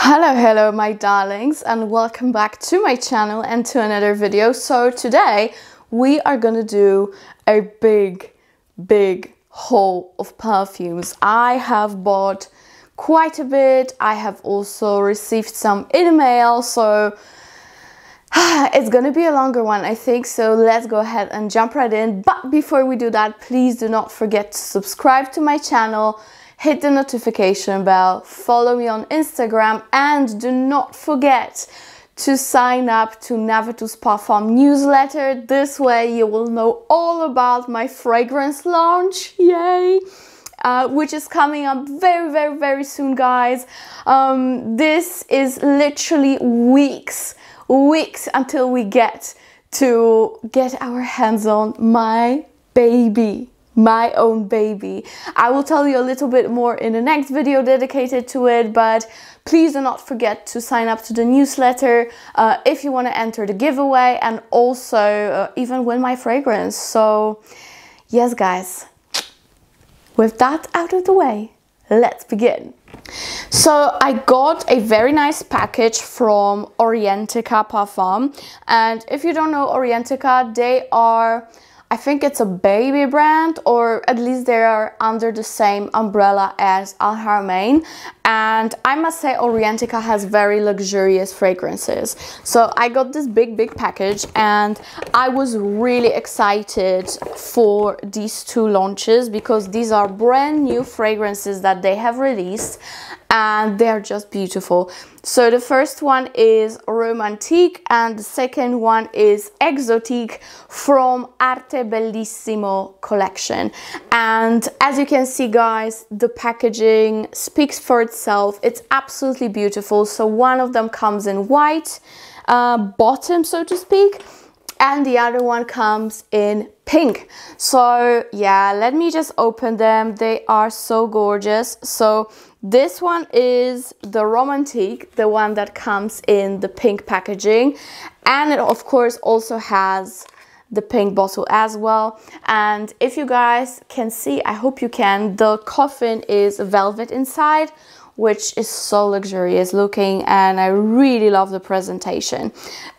Hello my darlings, and welcome back to my channel and to another video. So today we are gonna do a big haul of perfumes. I have bought quite a bit. I have also received some in the mail, so it's gonna be a longer one, I think. So let's go ahead and jump right in. But before we do that, please do not forget to subscribe to my channel, hit the notification bell, follow me on Instagram, and do not forget to sign up to Navitus Parfum newsletter. This way you will know all about my fragrance launch, yay! Which is coming up very soon, guys. This is literally weeks until we get to get our hands on my baby. My own baby. I will tell you a little bit more in the next video dedicated to it, but please do not forget to sign up to the newsletter if you want to enter the giveaway, and also even win my fragrance. So yes guys, with that out of the way, let's begin. So I got a very nice package from Orientica Parfum, and if you don't know Orientica, they are, I think it's a baby brand, or at least they are under the same umbrella as Al Haramain. And I must say Orientica has very luxurious fragrances. So I got this big package, and I was really excited for these two launches because these are brand new fragrances that they have released, and they're just beautiful. So the first one is Romantique, and the second one is Exotique from Arte Bellissimo collection. And as you can see guys, the packaging speaks for itself. It's absolutely beautiful. So one of them comes in white bottom, so to speak, and the other one comes in pink. So yeah, let me just open them. They are so gorgeous. So this one is the Romantique, the one that comes in the pink packaging, and it of course also has the pink bottle as well. And if you guys can see, I hope you can, the coffin is velvet inside, which is so luxurious looking, and I really love the presentation.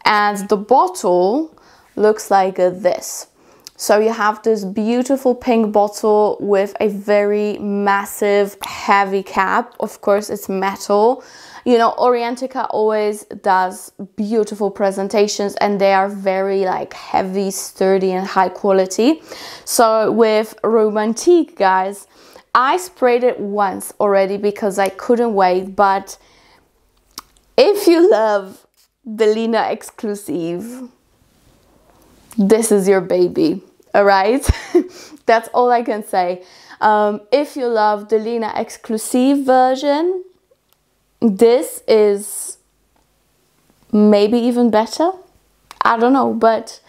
And the bottle looks like this. So you have this beautiful pink bottle with a very massive heavy cap. Of course it's metal. You know, Orientica always does beautiful presentations, and they are very like heavy, sturdy and high quality. So with Romantique guys, I sprayed it once already because I couldn't wait. But if you love Delina Exclusive, this is your baby. All right, that's all I can say. If you love the Delina Exclusive version, this is maybe even better. I don't know, but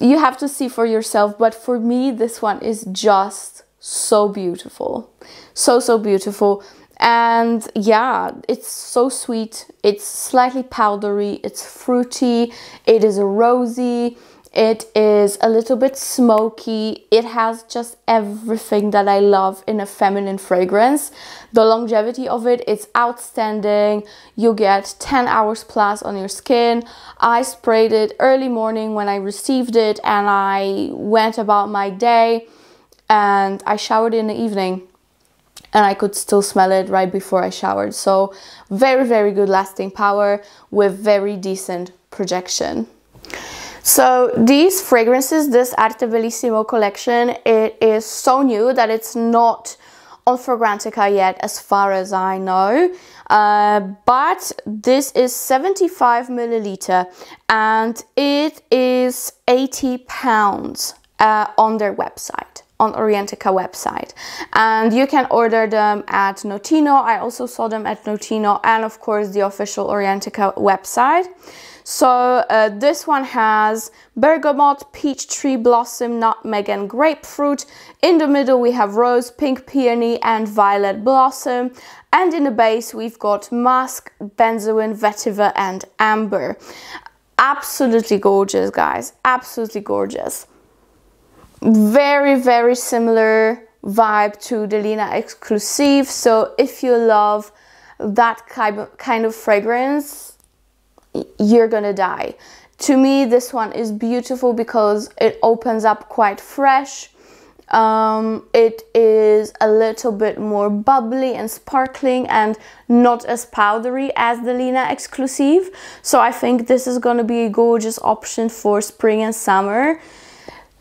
you have to see for yourself. But for me, this one is just so beautiful, so beautiful. And yeah, it's so sweet. It's slightly powdery, it's fruity, it is rosy, it is a little bit smoky. It has just everything that I love in a feminine fragrance. The longevity of it is outstanding. You get 10 hours plus on your skin. I sprayed it early morning when I received it, and I went about my day, and I showered in the evening, and I could still smell it right before I showered. So very good lasting power with very decent projection. So these fragrances, this Arte Bellissimo collection, it is so new that it's not on Fragrantica yet as far as I know, but this is 75 ml, and it is £80 on their website, on Orientica website, and you can order them at Notino. I also saw them at Notino, and of course the official Orientica website. So this one has bergamot, peach tree blossom, nutmeg and grapefruit. In the middle we have rose, pink peony and violet blossom, and in the base we've got musk, benzoin, vetiver and amber. Absolutely gorgeous guys, absolutely gorgeous. Very similar vibe to Delina Exclusive. So if you love that kind of fragrance, you're gonna die. To me, this one is beautiful because it opens up quite fresh. It is a little bit more bubbly and sparkling and not as powdery as the Delina Exclusive. So I think this is going to be a gorgeous option for spring and summer.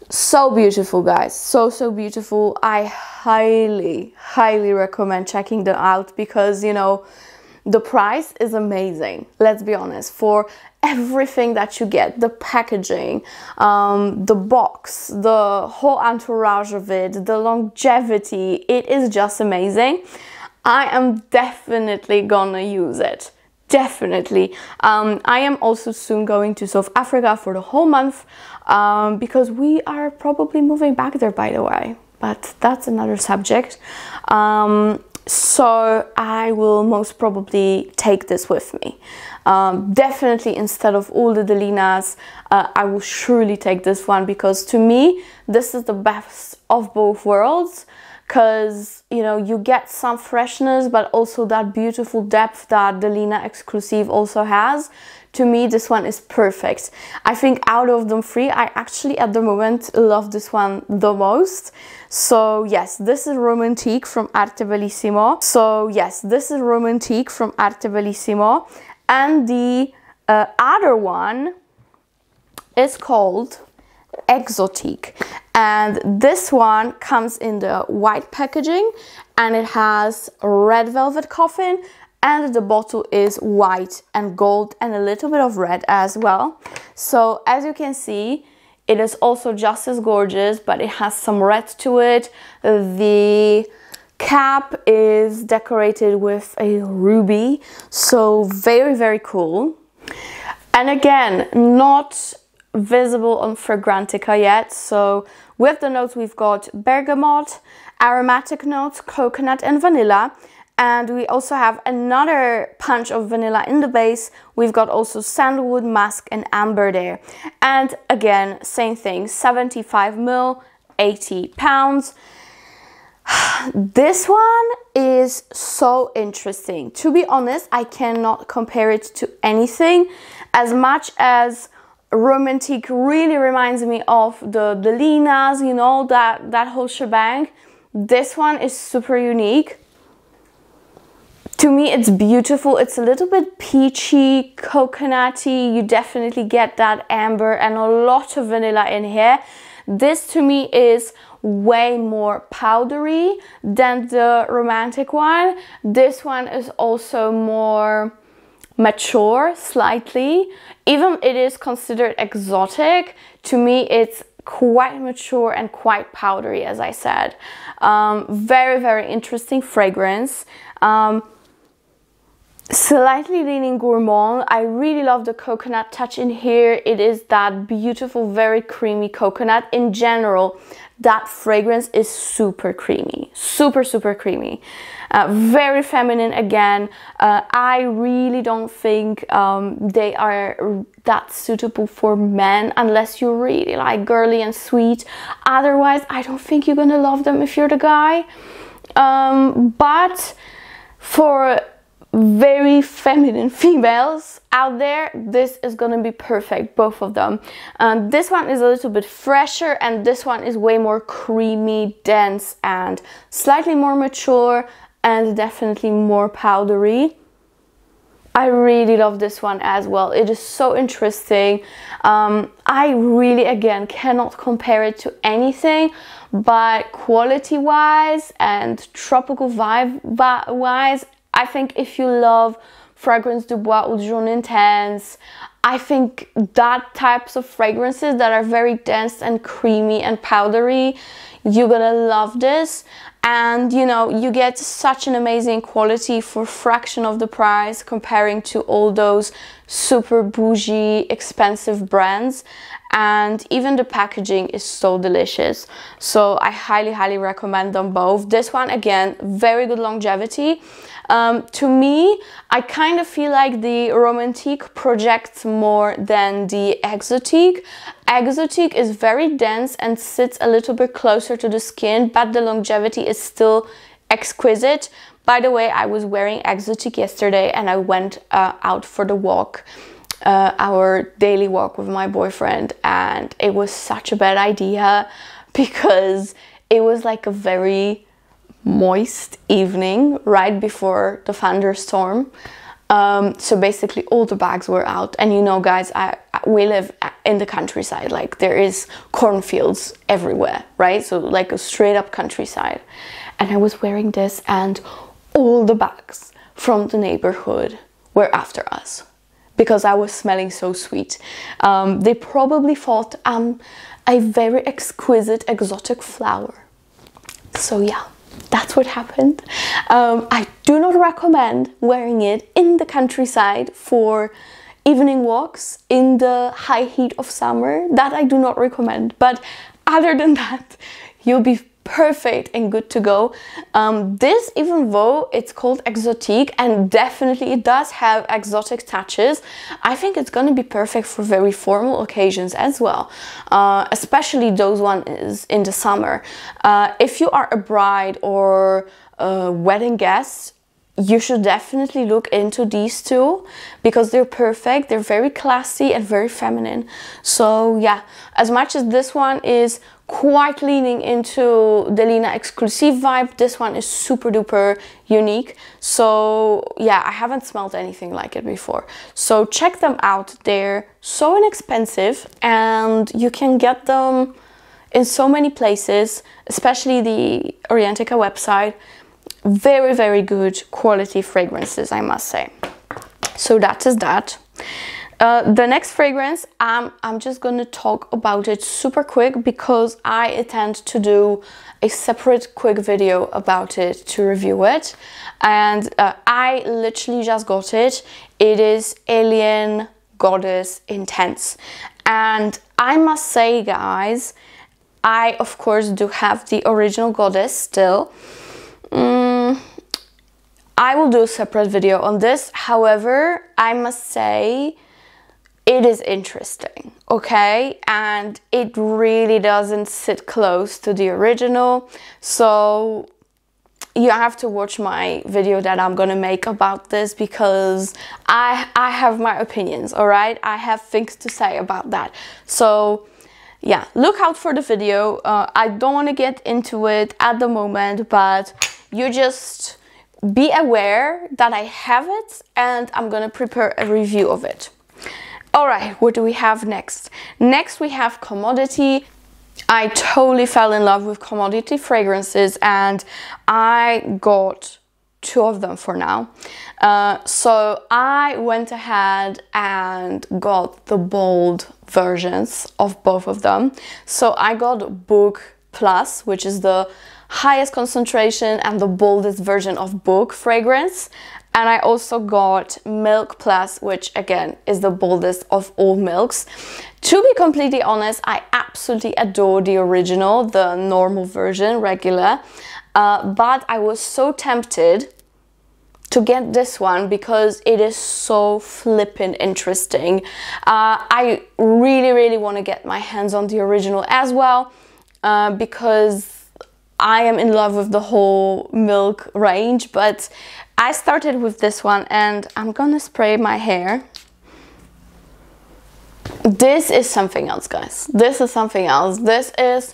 So beautiful, guys. So beautiful. I highly recommend checking them out because, you know, the price is amazing. Let's be honest, for everything that you get, the packaging, the box, the whole entourage of it, the longevity, it is just amazing. I am definitely gonna use it, definitely. I am also soon going to South Africa for the whole month because we are probably moving back there, by the way, but that's another subject. So I will most probably take this with me. Definitely, instead of all the Delinas, I will surely take this one because to me, this is the best of both worlds. Because, you know, you get some freshness, but also that beautiful depth that Delina Exclusive also has. To me, this one is perfect. I think out of them three, I actually at the moment love this one the most. So yes, this is Romantique from Arte Bellissimo. And the other one is called Exotique. And this one comes in the white packaging and it has red velvet coffin, and the bottle is white and gold and a little bit of red as well. So as you can see, it is also just as gorgeous, but it has some red to it. The cap is decorated with a ruby, so very cool. And again, not visible on Fragrantica yet. So with the notes, we've got bergamot, aromatic notes, coconut and vanilla, and we also have another punch of vanilla in the base. We've got also sandalwood, musk and amber there. And again, same thing, 75 ml, £80. This one is so interesting. To be honest, I cannot compare it to anything. As much as Romantique really reminds me of the Delinas, you know, that whole shebang, this one is super unique. To me, it's beautiful. It's a little bit peachy, coconutty. You definitely get that amber and a lot of vanilla in here. This to me is way more powdery than the Romantic one. This one is also more mature slightly. Even it is considered exotic, to me it's quite mature and quite powdery, as I said. Very interesting fragrance, slightly leaning gourmand. I really love the coconut touch in here. It is that beautiful, very creamy coconut. In general, that fragrance is super creamy, super creamy, very feminine again. I really don't think they are that suitable for men unless you really like girly and sweet. Otherwise, I don't think you're gonna love them if you're the guy. But for very feminine females out there, this is gonna be perfect, both of them. This one is a little bit fresher, and this one is way more creamy, dense and slightly more mature, and definitely more powdery. I really love this one as well. It is so interesting. I really, again, cannot compare it to anything, but quality wise and tropical vibe wise, I think if you love Fragrance Du Bois Au Jeune Intense, I think that types of fragrances that are very dense and creamy and powdery, you're gonna love this. And you know, you get such an amazing quality for a fraction of the price comparing to all those super bougie, expensive brands. And even the packaging is so delicious. So I highly recommend them both. This one, again, very good longevity. To me, I kind of feel like the Romantique projects more than the Exotique. Exotique is very dense and sits a little bit closer to the skin, but the longevity is still exquisite. By the way, I was wearing Exotique yesterday and I went out for the walk, our daily walk with my boyfriend, and it was such a bad idea because it was like a very moist evening right before the thunderstorm. So basically all the bags were out, and you know guys, we live in the countryside, like there is cornfields everywhere, right? So like a straight up countryside, and I was wearing this and all the bags from the neighborhood were after us because I was smelling so sweet. They probably thought I'm a very exquisite exotic flower. So yeah, that's what happened. I do not recommend wearing it in the countryside for evening walks in the high heat of summer. That I do not recommend, but other than that, you'll be perfect and good to go. This, even though it's called Exotique and definitely it does have exotic touches, I think it's gonna be perfect for very formal occasions as well, especially those ones in the summer. If you are a bride or a wedding guest, you should definitely look into these two because they're perfect. They're very classy and very feminine. So yeah, as much as this one is quite leaning into Delina Exclusive vibe, this one is super duper unique. So yeah, I haven't smelled anything like it before. So check them out. They're so inexpensive and you can get them in so many places, especially the Orientica website. Very, very good quality fragrances, I must say. So that is that. The next fragrance, I'm just gonna talk about it super quick because I intend to do a separate quick video about it to review it. And I literally just got it. It is Alien Goddess Intense. And I must say, guys, I of course do have the original Goddess still. I will do a separate video on this. However, I must say it is interesting, okay? And it really doesn't sit close to the original. So you have to watch my video that I'm gonna make about this because I have my opinions, all right? I have things to say about that. So yeah, look out for the video. I don't want to get into it at the moment, but you just be aware that I have it and I'm gonna prepare a review of it. All right, what do we have next? Next we have Commodity. I totally fell in love with Commodity fragrances and I got two of them for now. So I went ahead and got the bold versions of both of them. So I got Book Plus, which is the highest concentration and the boldest version of Book fragrance, and I also got Milk Plus, which again is the boldest of all milks. To be completely honest, I absolutely adore the original, the normal version, regular, but I was so tempted to get this one because it is so flippin' interesting. I really want to get my hands on the original as well, because I am in love with the whole milk range, but I started with this one and I'm gonna spray my hair. This is something else, guys. This is something else. This is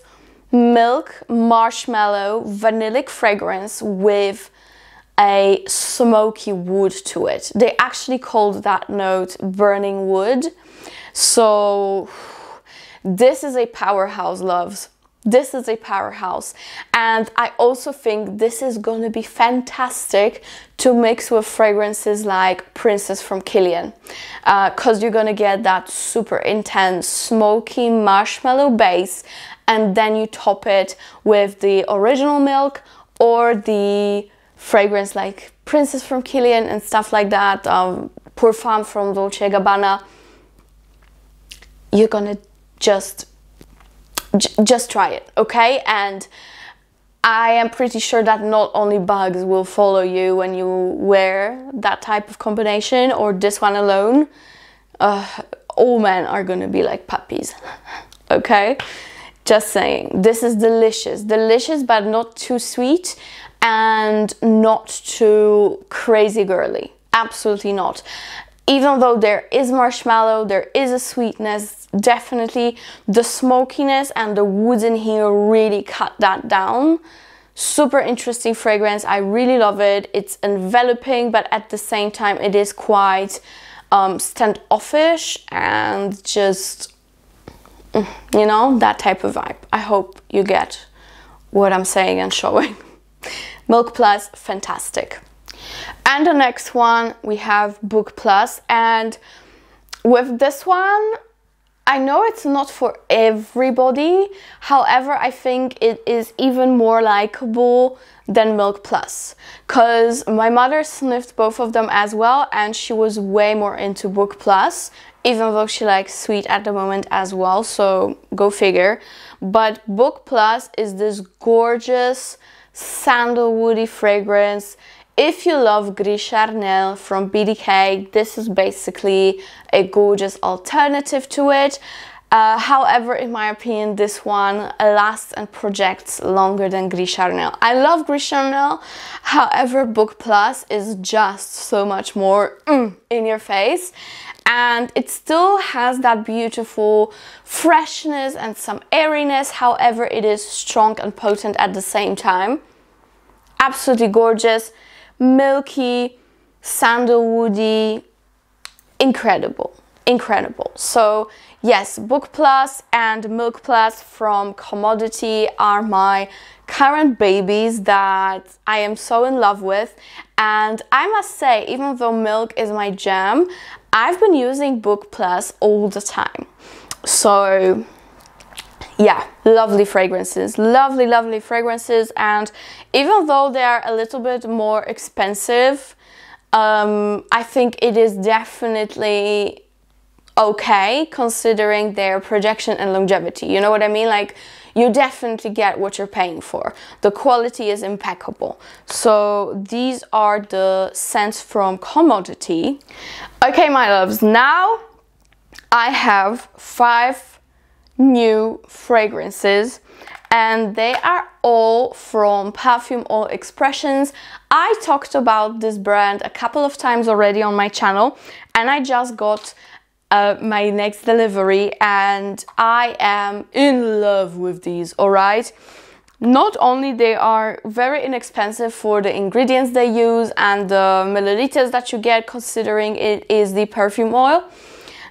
milk, marshmallow, vanillic fragrance with a smoky wood to it. They actually called that note burning wood. So this is a powerhouse, loves. This is a powerhouse. And I also think this is gonna be fantastic to mix with fragrances like Princess from Killian, because you're gonna get that super intense smoky marshmallow base, and then you top it with the original milk or the fragrance like Princess from Killian and stuff like that, Pour Femme from Dolce & Gabbana. You're gonna just try it, okay? And I am pretty sure that not only bugs will follow you when you wear that type of combination or this one alone. All men are gonna be like puppies, okay? Just saying, this is delicious, delicious but not too sweet. and not too crazy girly. Absolutely not. Even though there is marshmallow, there is a sweetness, definitely the smokiness and the woods in here really cut that down. Super interesting fragrance. I really love it. It's enveloping, but at the same time it is quite standoffish and just, you know, that type of vibe. I hope you get what I'm saying and showing. Milk Plus, fantastic. And the next one we have Book Plus, and with this one I know it's not for everybody, however I think it is even more likable than Milk Plus, because my mother sniffed both of them as well and she was way more into Book Plus, even though she likes sweet at the moment as well, so go figure. But Book Plus is this gorgeous sandalwoody fragrance. If you love Gris Charnel from BDK, this is basically a gorgeous alternative to it. However, in my opinion, this one lasts and projects longer than Gris Charnel. I love Gris Charnel, however, Book Plus is just so much more in your face. And it still has that beautiful freshness and some airiness, however, it is strong and potent at the same time. Absolutely gorgeous. Milky, sandalwoody, incredible, incredible. So yes, Book Plus and Milk Plus from Commodity are my current babies that I am so in love with. And I must say, even though Milk is my jam, I've been using Book Plus all the time. So yeah, lovely fragrances, lovely, lovely fragrances. And even though they are a little bit more expensive, I think it is definitely okay considering their projection and longevity. You know what I mean? Like, you definitely get what you're paying for. The quality is impeccable. So these are the scents from Commodity. Okay, my loves, now I have 5 new fragrances and they are all from Perfume Oil Expressions. I talked about this brand a couple of times already on my channel, and I just got my next delivery and I am in love with these. All right, not only they are very inexpensive for the ingredients they use and the milliliters that you get considering it is the perfume oil,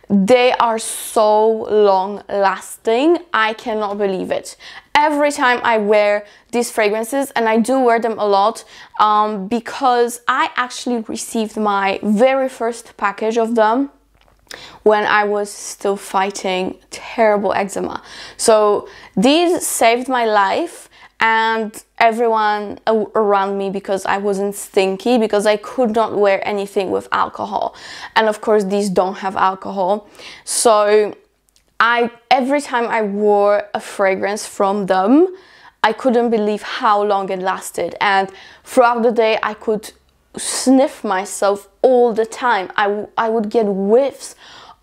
they are so long lasting. I cannot believe it. Every time I wear these fragrances, and I do wear them a lot, because I actually received my very first package of them when I was still fighting terrible eczema. So these saved my life and everyone around me, because I wasn't stinky, because I could not wear anything with alcohol, and of course these don't have alcohol. So every time I wore a fragrance from them, I couldn't believe how long it lasted, and throughout the day I could sniff myself all the time. I would get whiffs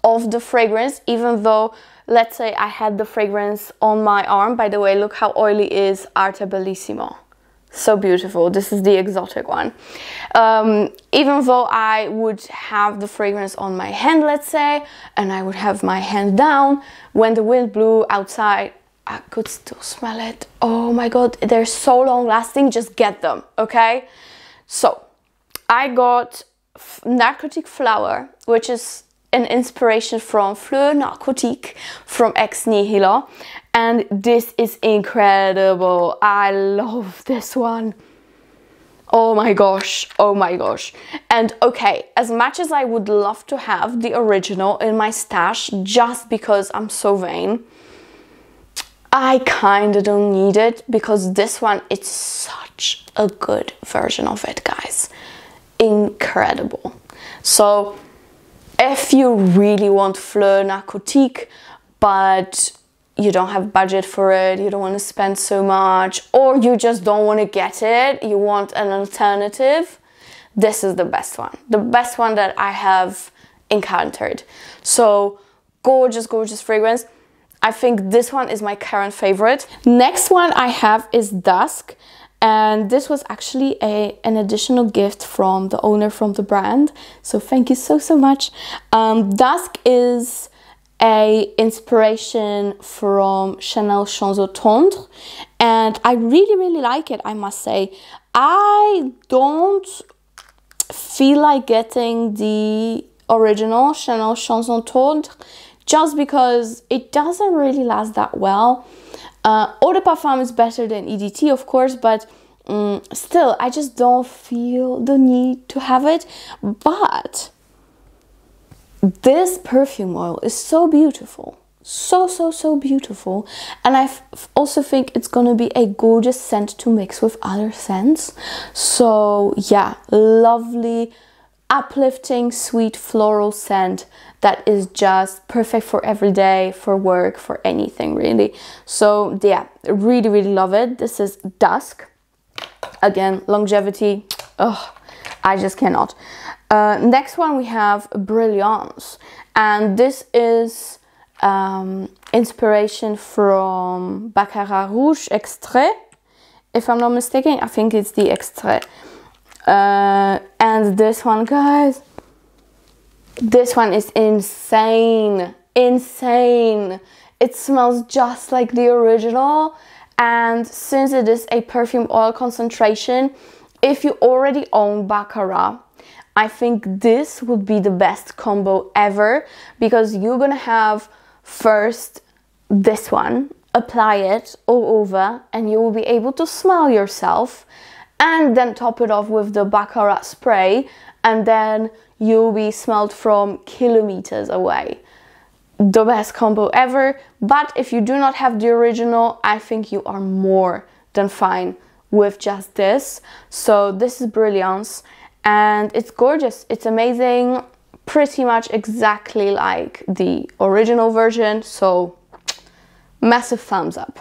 of the fragrance, even though, let's say, I had the fragrance on my arm. By the way, look how oily is Arte Bellissimo. So beautiful. This is the exotic one. Even though I would have the fragrance on my hand, let's say, and I would have my hand down, when the wind blew outside, I could still smell it. Oh my God, they're so long lasting. Just get them, okay? So I got Narcotique Flower, which is an inspiration from Fleur Narcotique from Ex Nihilo, and this is incredible. I love this one. Oh my gosh, oh my gosh. And okay, as much as I would love to have the original in my stash, just because I'm so vain, I kinda don't need it, because this one, it's such a good version of it, guys. Incredible. So if you really want Fleur Narcotique, but you don't have budget for it, you don't want to spend so much, or you just don't want to get it, you want an alternative, this is the best one. The best one that I have encountered. So gorgeous, gorgeous fragrance. I think this one is my current favorite. Next one I have is Dusk. And this was actually an additional gift from the owner from the brand. So thank you so much. Dusk is a inspiration from Chanel Chanson Tendre, and I really like it, I must say. I don't feel like getting the original Chanel Chanson Tendre just because it doesn't really last that well. Eau de Parfum is better than EDT, of course, but still, I just don't feel the need to have it. But this perfume oil is so beautiful, so beautiful, and I also think it's gonna be a gorgeous scent to mix with other scents. So yeah, lovely, uplifting, sweet floral scent that is just perfect for every day, for work, for anything really. So yeah, really love it. This is Dusk. Again, longevity, oh, I just cannot. Next one we have Brilliance, and this is inspiration from Baccarat Rouge Extrait, if I'm not mistaken. I think it's the Extrait. And this one, guys, this one is insane. It smells just like the original, and since it is a perfume oil concentration, if you already own Baccarat, I think this would be the best combo ever, because you're gonna have first this one, apply it all over, and you will be able to smell yourself, and then top it off with the Baccarat spray, and then you'll be smelled from kilometers away. The best combo ever. But if you do not have the original, I think you are more than fine with just this. So this is Brilliance, and it's gorgeous, it's amazing, pretty much exactly like the original version, so massive thumbs up.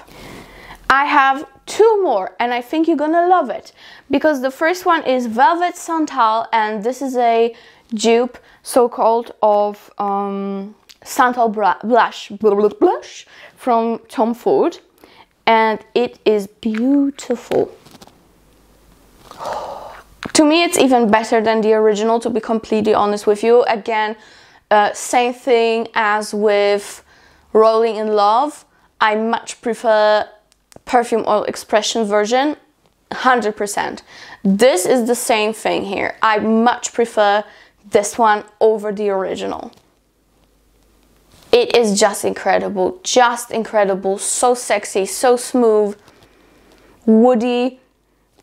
I have two more, and I think you're gonna love it, because the first one is Velvet Santal, and this is a dupe, so-called, of Santal Blush from Tom Ford, and it is beautiful. To me, it's even better than the original, to be completely honest with you. Again, same thing as with Rolling in Love. I much prefer Perfume Oil Expression version, 100%. This is the same thing here. I much prefer this one over the original. It is just incredible, so sexy, so smooth, woody,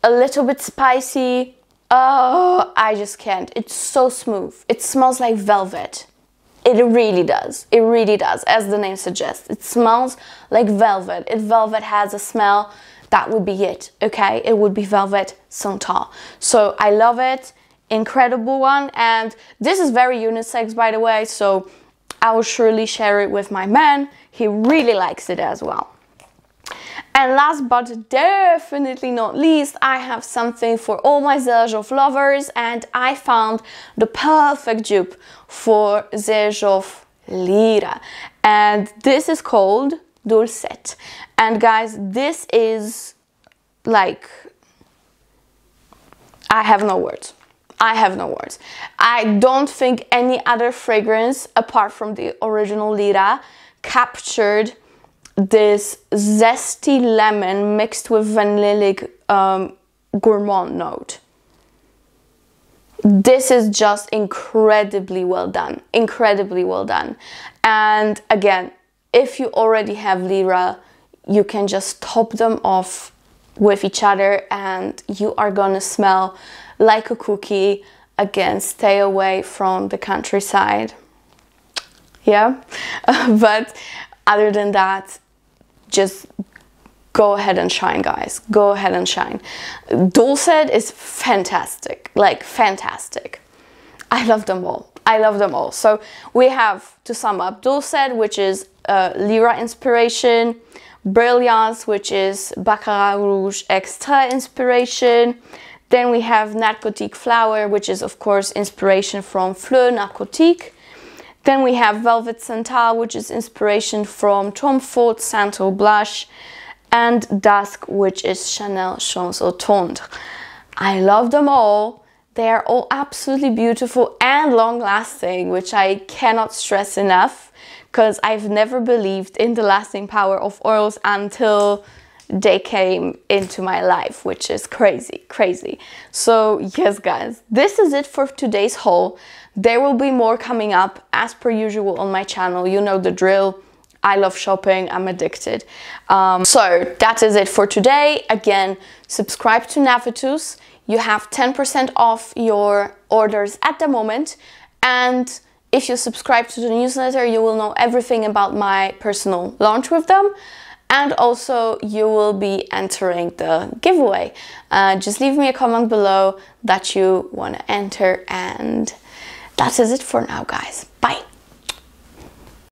a little bit spicy. Oh, I just can't. It's so smooth. It smells like velvet. It really does. It really does, as the name suggests. It smells like velvet. If velvet has a smell, that would be it, okay? It would be Velvet Santal. So I love it. Incredible one. And this is very unisex, by the way, so I will surely share it with my man. He really likes it as well. And last but definitely not least, I have something for all my Zerzhov lovers, and I found the perfect dupe for Zerzhov Lira. And this is called Dulcet. And guys, this is like, I have no words. I have no words. I don't think any other fragrance apart from the original Lira captured this zesty lemon mixed with vanillic gourmand note. This is just incredibly well done, and again, if you already have Lira, you can just top them off with each other, and you are gonna smell like a cookie. Again, stay away from the countryside, yeah. But other than that, just go ahead and shine, guys. Go ahead and shine. Dulcet is fantastic, like fantastic. I love them all. So we have, to sum up, Dulcet, which is Lira inspiration, Brilliance, which is Baccarat Rouge Extra inspiration. Then we have Narcotique Flower, which is of course inspiration from Fleur Narcotique. Then we have Velvet Santal, which is inspiration from Tom Ford Santal Blush. and Dusk, which is Chanel Chanson Tendre. I love them all. They are all absolutely beautiful and long-lasting, which I cannot stress enough, because I've never believed in the lasting power of oils until they came into my life, which is crazy. So yes guys, this is it for today's haul. There will be more coming up as per usual on my channel. You know the drill. I love shopping, I'm addicted. So that is it for today. Again, subscribe to Navitus. You have 10% off your orders at the moment, and if you subscribe to the newsletter, you will know everything about my personal launch with them. And also you will be entering the giveaway. Just leave me a comment below that you want to enter, and that is it for now guys. Bye!